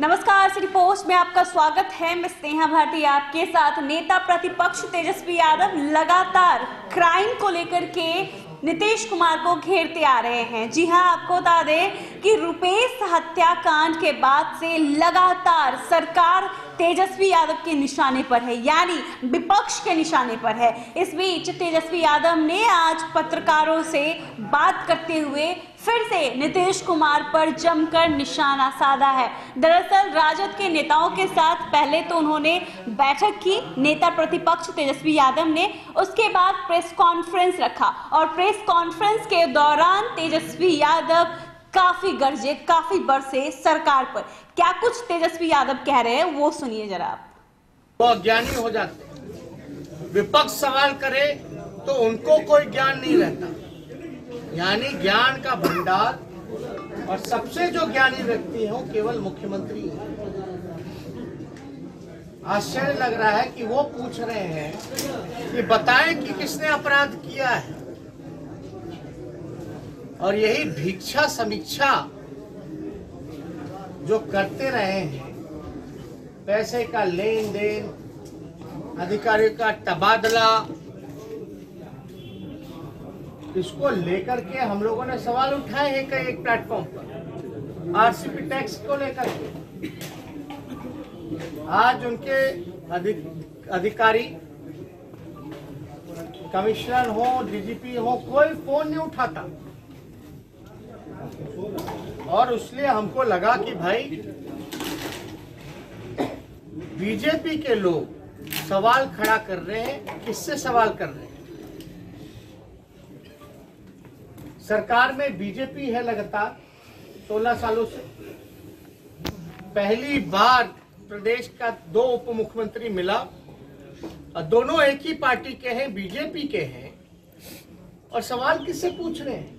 नमस्कार RJD post में आपका स्वागत है। मैं स्नेहा भारती आपके साथ। नेता प्रतिपक्ष तेजस्वी यादव लगातार क्राइम को लेकर के नीतीश कुमार को घेरते आ रहे हैं। जी हां, आपको बता दें कि रुपेश हत्याकांड के बाद से लगातार सरकार तेजस्वी यादव के निशाने पर है, यानी विपक्ष के निशाने पर है। इस बीच तेजस्वी यादव ने आज पत्रकारों से बात करते हुए फिर से नीतीश कुमार पर जमकर निशाना साधा है। दरअसल राजद के नेताओं के साथ पहले तो उन्होंने बैठक की, नेता प्रतिपक्ष तेजस्वी यादव ने, उसके बाद प्रेस कॉन्फ्रेंस रखा और प्रेस कॉन्फ्रेंस के दौरान तेजस्वी यादव काफी गर्जे, काफी बरसे सरकार पर। क्या कुछ तेजस्वी यादव कह रहे हैं वो सुनिए जरा आप। वो अज्ञानी हो जाते, विपक्ष सवाल करे तो उनको कोई ज्ञान नहीं रहता, यानी ज्ञान का भंडार। और सबसे जो ज्ञानी व्यक्ति है वो केवल मुख्यमंत्री है। आश्चर्य लग रहा है कि वो पूछ रहे हैं कि बताएं कि किसने अपराध किया है, और यही भिक्षा समीक्षा जो करते रहे हैं, पैसे का लेन देन, अधिकारियों का तबादला, इसको लेकर के हम लोगों ने सवाल उठाए हैं कई एक प्लेटफॉर्म पर। आरसीपी टैक्स को लेकर के आज उनके अधिकारी कमिश्नर हो, डीजीपी हो, कोई फोन नहीं उठाता, और उसलिए हमको लगा कि भाई बीजेपी के लोग सवाल खड़ा कर रहे हैं। किससे सवाल कर रहे हैं? सरकार में बीजेपी है लगातार 16 सालों से। पहली बार प्रदेश का 2 उप मुख्यमंत्री मिला और दोनों एक ही पार्टी के हैं, बीजेपी के हैं, और सवाल किससे पूछ रहे हैं?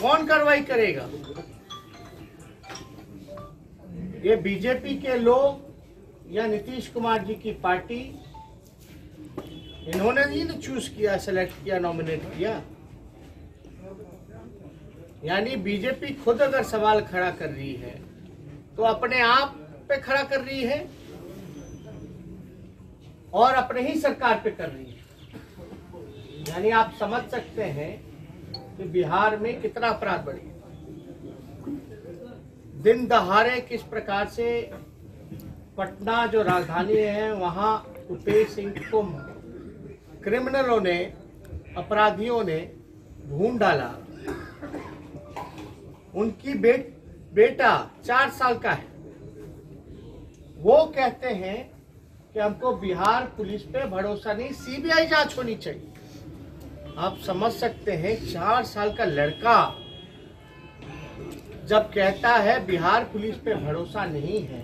कौन कार्रवाई करेगा? ये बीजेपी के लोग या नीतीश कुमार जी की पार्टी, इन्होंने ही ना चूज किया, सेलेक्ट किया, नॉमिनेट किया। यानी बीजेपी खुद अगर सवाल खड़ा कर रही है तो अपने आप पे खड़ा कर रही है और अपने ही सरकार पे कर रही है। यानी आप समझ सकते हैं कि बिहार में कितना अपराध बढ़ गया, दिन दहाड़े किस प्रकार से। पटना जो राजधानी है, वहां रुपेश सिंह को क्रिमिनलों ने, अपराधियों ने भून डाला। उनकी बेटा 4 साल का है। वो कहते हैं कि हमको बिहार पुलिस पे भरोसा नहीं, सीबीआई जांच होनी चाहिए। आप समझ सकते हैं 4 साल का लड़का जब कहता है बिहार पुलिस पे भरोसा नहीं है,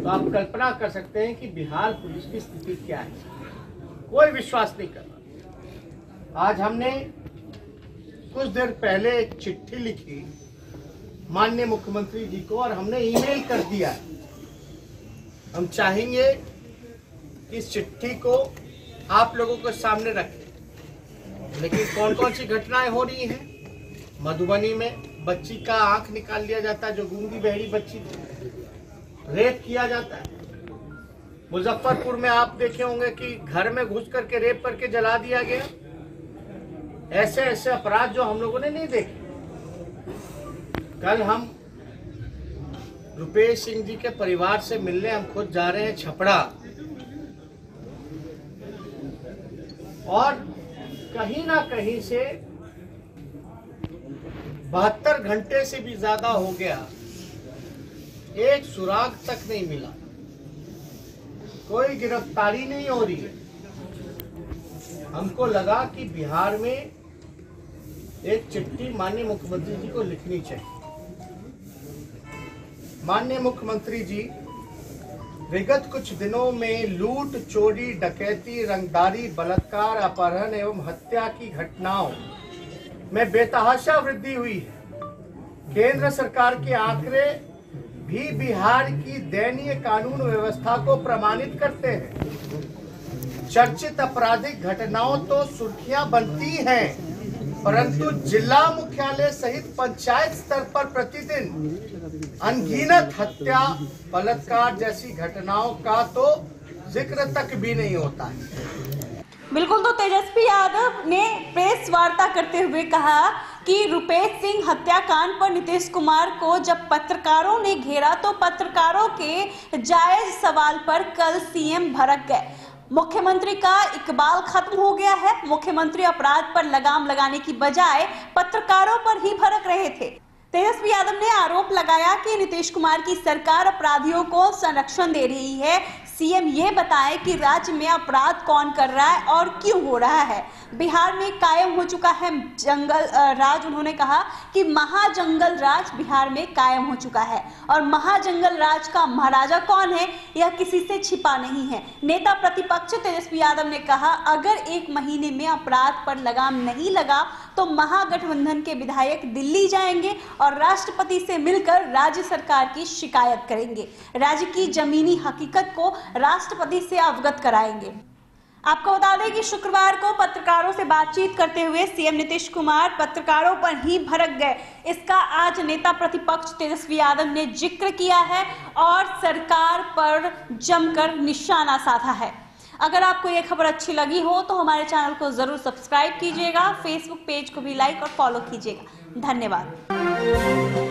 तो आप कल्पना कर सकते हैं कि बिहार पुलिस की स्थिति क्या है। कोई विश्वास नहीं कर रहा। आज हमने कुछ देर पहले एक चिट्ठी लिखी माननीय मुख्यमंत्री जी को, और हमने ईमेल कर दिया। हम चाहेंगे कि इस चिट्ठी को आप लोगों के सामने रखें, लेकिन कौन कौन सी घटनाएं हो रही हैं। मधुबनी में बच्ची का आंख निकाल लिया जाता है, जो गूंगी बहरी बच्ची, रेप किया जाता है। मुजफ्फरपुर में आप देखे होंगे कि घर में घुस करके रेप करके जला दिया गया। ऐसे ऐसे अपराध जो हम लोगों ने नहीं देखे। कल हम रुपेश सिंह जी के परिवार से मिलने हम खुद जा रहे हैं छपरा, और कहीं ना कहीं से 72 घंटे से भी ज्यादा हो गया, एक सुराग तक नहीं मिला, कोई गिरफ्तारी नहीं हो रही है। हमको लगा कि बिहार में एक चिट्ठी माननीय मुख्यमंत्री जी को लिखनी चाहिए। माननीय मुख्यमंत्री जी, विगत कुछ दिनों में लूट, चोरी, डकैती, रंगदारी, बलात्कार, अपहरण एवं हत्या की घटनाओं में बेतहाशा वृद्धि हुई है। केंद्र सरकार के आंकड़े भी बिहार की दयनीय कानून व्यवस्था को प्रमाणित करते हैं। चर्चित आपराधिक घटनाओं तो सुर्खियां बनती हैं, परंतु जिला मुख्यालय सहित पंचायत स्तर पर प्रतिदिन अनगिनत हत्या बलात्कार जैसी घटनाओं का तो जिक्र तक भी नहीं होता है। बिल्कुल, तो तेजस्वी यादव ने प्रेस वार्ता करते हुए कहा कि रुपेश सिंह हत्याकांड पर नीतीश कुमार को जब पत्रकारों ने घेरा तो पत्रकारों के जायज सवाल पर कल सीएम भड़क गए। मुख्यमंत्री का इकबाल खत्म हो गया है। मुख्यमंत्री अपराध पर लगाम लगाने की बजाय पत्रकारों पर ही भड़क रहे थे। तेजस्वी यादव ने आरोप लगाया कि नीतीश कुमार की सरकार अपराधियों को संरक्षण दे रही है। सीएम ये बताएं कि राज्य में अपराध कौन कर रहा है और क्यों हो रहा है। बिहार में कायम हो चुका है जंगल राज। उन्होंने कहा कि महाजंगल राज बिहार में कायम हो चुका है और महाजंगल राज का महाराजा कौन है यह किसी से छिपा नहीं है। नेता प्रतिपक्ष तेजस्वी यादव ने कहा, अगर एक महीने में अपराध पर लगाम नहीं लगा तो महागठबंधन के विधायक दिल्ली जाएंगे और राष्ट्रपति से मिलकर राज्य सरकार की शिकायत करेंगे, राज्य की जमीनी हकीकत को राष्ट्रपति से अवगत कराएंगे। आपको बता दें कि शुक्रवार को पत्रकारों से बातचीत करते हुए सीएम नीतीश कुमार पत्रकारों पर ही भड़क गए। इसका आज नेता प्रतिपक्ष तेजस्वी यादव ने जिक्र किया है और सरकार पर जमकर निशाना साधा है। अगर आपको यह खबर अच्छी लगी हो तो हमारे चैनल को जरूर सब्सक्राइब कीजिएगा, फेसबुक पेज को भी लाइक और फॉलो कीजिएगा। धन्यवाद।